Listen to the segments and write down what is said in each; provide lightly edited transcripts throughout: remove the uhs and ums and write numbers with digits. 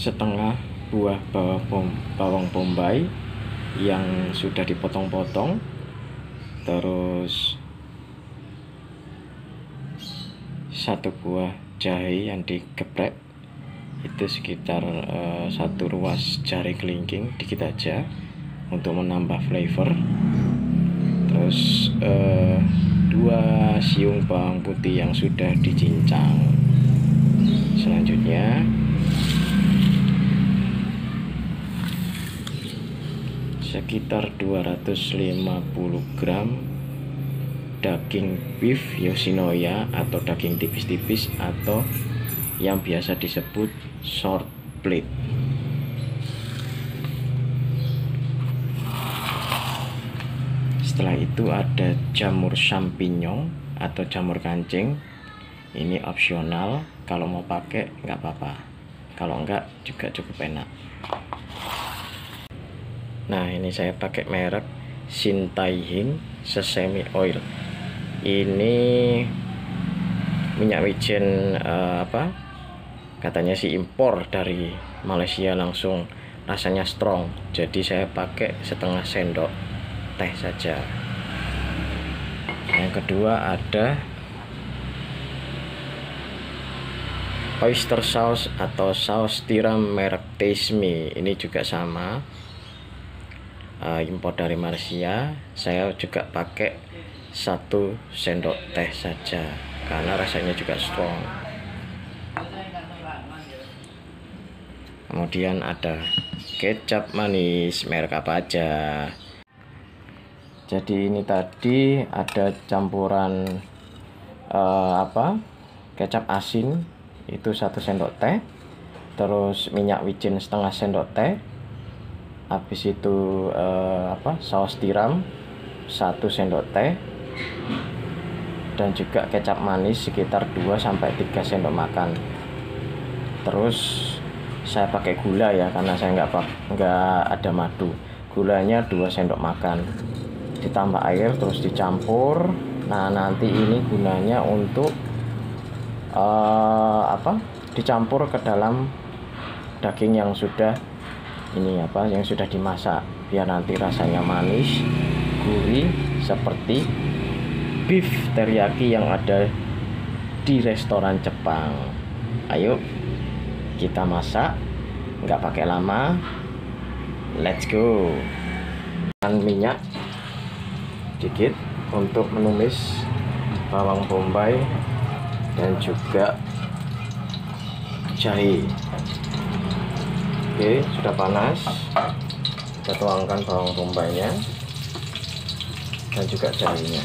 setengah buah bawang bombay yang sudah dipotong-potong, terus satu buah jahe yang digeprek, itu sekitar satu ruas jari kelingking, dikit aja untuk menambah flavor. Terus dua siung bawang putih yang sudah dicincang. Selanjutnya sekitar 250 gram daging beef Yoshinoya atau daging tipis-tipis atau yang biasa disebut short plate. Setelah itu ada jamur champignon atau jamur kancing. Ini opsional, kalau mau pakai nggak apa-apa, kalau enggak juga cukup enak. Nah, ini saya pakai merek Sintaihin sesame oil. Ini minyak wijen katanya sih impor dari Malaysia langsung, rasanya strong, jadi saya pakai setengah sendok teh saja. Yang kedua ada oyster sauce atau saus tiram merek Taste Me. Ini juga sama, impor dari Malaysia. Saya juga pakai satu sendok teh saja karena rasanya juga strong. Kemudian ada kecap manis merek apa aja. Jadi ini tadi ada campuran kecap asin itu satu sendok teh, terus minyak wijen setengah sendok teh, habis itu saus tiram satu sendok teh, dan juga kecap manis sekitar 2-3 sendok makan. Terus saya pakai gula ya, karena saya nggak ada madu. Gulanya 2 sendok makan, ditambah air terus dicampur. Nah, nanti ini gunanya untuk dicampur ke dalam daging yang sudah dimasak, biar nanti rasanya manis gurih seperti beef teriyaki yang ada di restoran Jepang. Ayo kita masak, nggak pakai lama, let's go. Dan minyak sedikit untuk menumis bawang bombay dan juga jahe. Oke, sudah panas, kita tuangkan bawang bombaynya dan juga jahenya.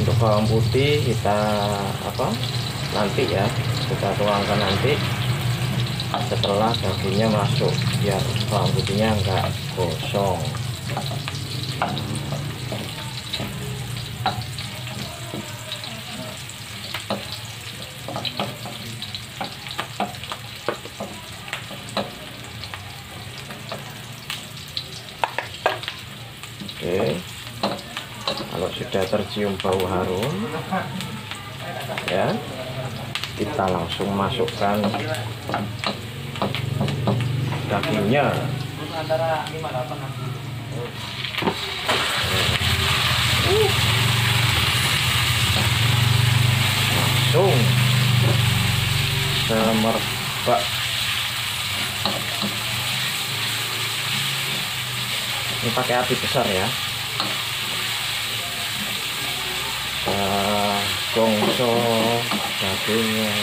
Untuk bawang putih kita nanti ya, kita tuangkan nanti setelah dagingnya masuk, biar bawang putihnya enggak gosong. Oke, kalau sudah tercium bau harum ya, kita langsung masukkan dagingnya. Langsung semerbak. Ini pakai api besar ya, gosok dagingnya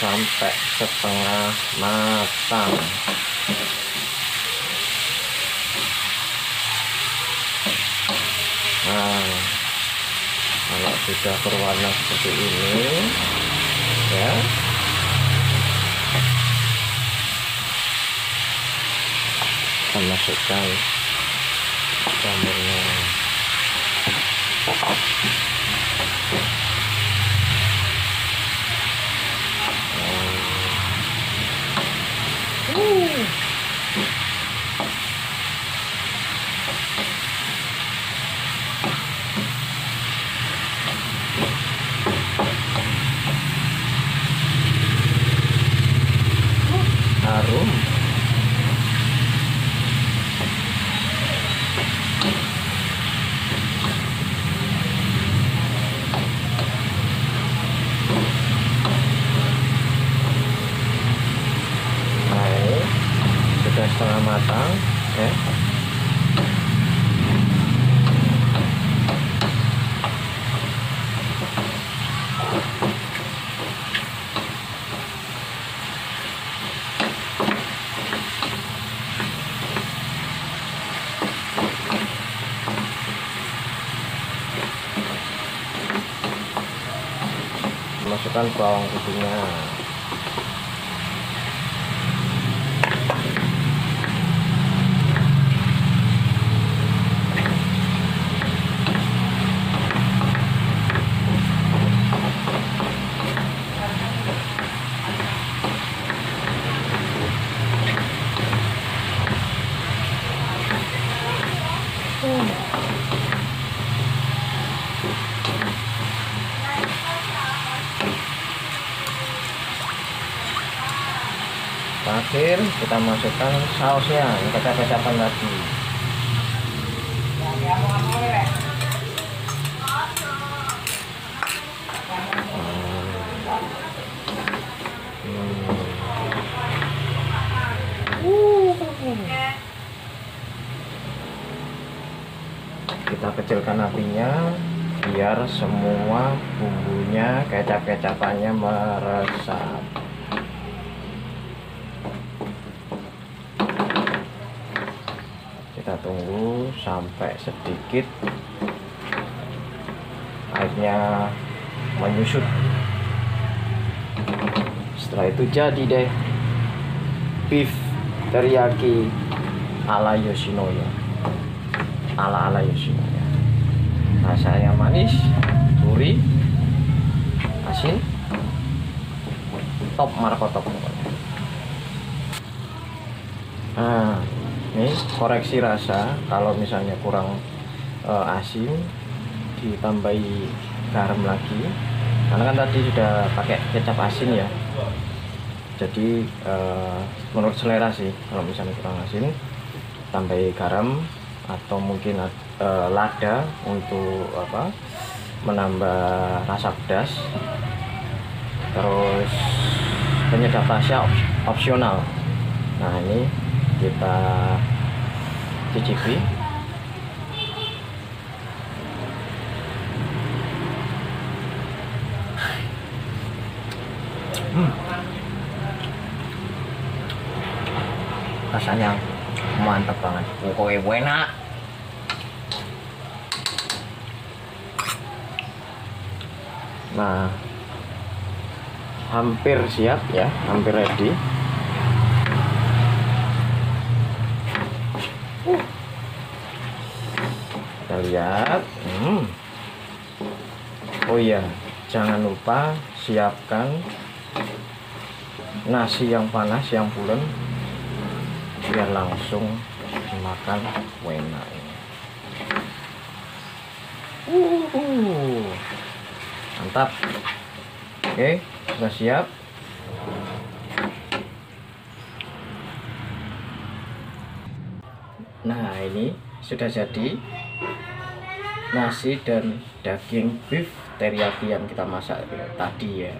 sampai setengah matang. Nah, kalau sudah berwarna seperti ini ya, kita masukkan jamurnya. belakang ya. Masukkan bawang putihnya. Terakhir kita masukkan sausnya yang kita kecapan tadi. Kita kecilkan apinya biar semua bumbunya, kecap-kecapannya meresap. Kita tunggu sampai sedikit airnya menyusut. Setelah itu jadi deh beef teriyaki ala Yoshinoya. Ala-ala Yoshinoya. Rasanya manis, gurih, asin. Top marko top. Nah, ini koreksi rasa, kalau misalnya kurang asin ditambahi garam lagi, karena kan tadi sudah pakai kecap asin ya. Jadi menurut selera sih, kalau misalnya kurang asin tambahi garam atau mungkin lada untuk apa menambah rasa pedas. Terus penyedap rasa opsional. Nah ini kita cicipi. Rasanya mantap banget, pokoknya enak. Nah, hampir siap ya, hampir ready. Kita lihat. Oh iya, jangan lupa siapkan nasi yang panas, yang pulen, biar langsung dimakan enak. Mantap. Oke, sudah siap. Nah, ini sudah jadi nasi dan daging beef teriyaki yang kita masak tadi ya.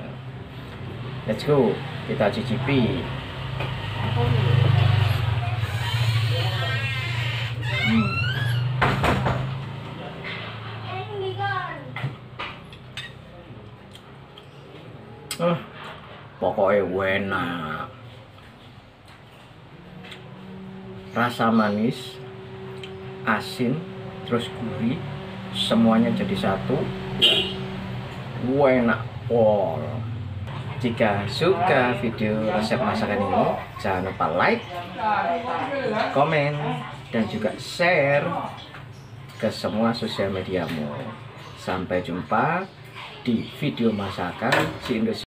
Let's go, kita cicipi. Pokoknya enak. Rasa manis, asin, terus gurih, semuanya jadi satu. Enak. Wow. Jika suka video resep masakan ini, jangan lupa like, komen, dan juga share ke semua sosial mediamu. Sampai jumpa di video masakan si Indonesia.